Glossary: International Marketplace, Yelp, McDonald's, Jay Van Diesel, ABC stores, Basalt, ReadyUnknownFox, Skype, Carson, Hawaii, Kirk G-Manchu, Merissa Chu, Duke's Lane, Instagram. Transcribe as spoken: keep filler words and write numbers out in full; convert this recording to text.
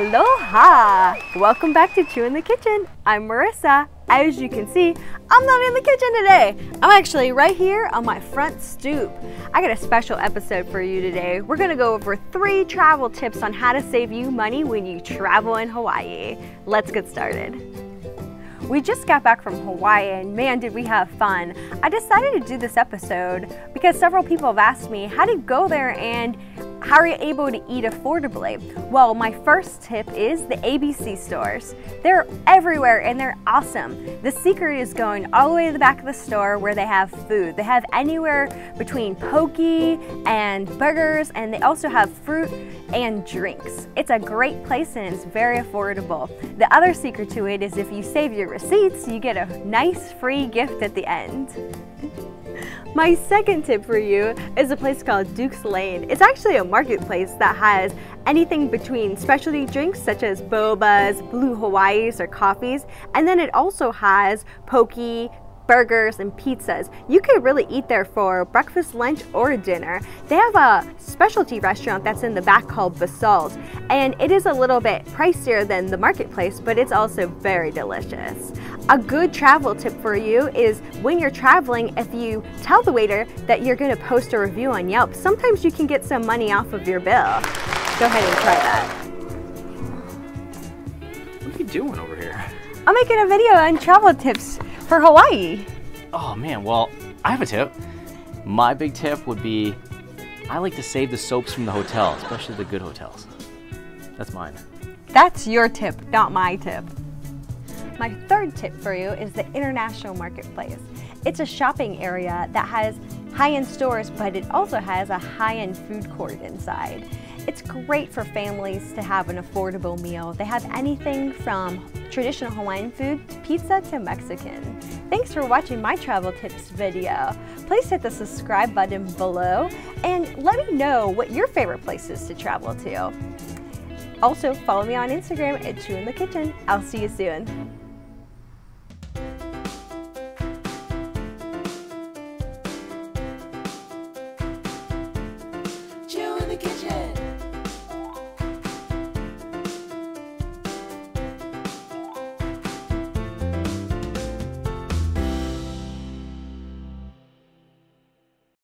Aloha! Welcome back to Chu in the Kitchen. I'm Merissa. As you can see, I'm not in the kitchen today. I'm actually right here on my front stoop. I got a special episode for you today. We're gonna go over three travel tips on how to save you money when you travel in Hawaii. Let's get started. We just got back from Hawaii and man did we have fun. I decided to do this episode because several people have asked me, how do you go there and how are you able to eat affordably? Well, my first tip is the A B C stores. They're everywhere and they're awesome. The secret is going all the way to the back of the store where they have food. They have anywhere between poke and burgers, and they also have fruit and drinks. It's a great place and it's very affordable. The other secret to it is if you save your receipts, you get a nice free gift at the end. My second tip for you is a place called Duke's Lane. It's actually a marketplace that has anything between specialty drinks such as bobas, blue Hawaiis or coffees, and then it also has poke, burgers and pizzas. You could really eat there for breakfast, lunch, or dinner. They have a specialty restaurant that's in the back called Basalt, and it is a little bit pricier than the marketplace, but it's also very delicious. A good travel tip for you is when you're traveling, if you tell the waiter that you're going to post a review on Yelp, sometimes you can get some money off of your bill. Go ahead and try that. What are you doing over here? I'm making a video on travel tips for Hawaii. Oh man, well, I have a tip. My big tip would be, I like to save the soaps from the hotel, especially the good hotels. That's mine. That's your tip, not my tip. My third tip for you is the International Marketplace. It's a shopping area that has high-end stores, but it also has a high-end food court inside. It's great for families to have an affordable meal. They have anything from traditional Hawaiian food to pizza to Mexican. Thanks for watching my travel tips video. Please hit the subscribe button below and let me know what your favorite place is to travel to. Also, follow me on Instagram at Chu in the Kitchen. I'll see you soon.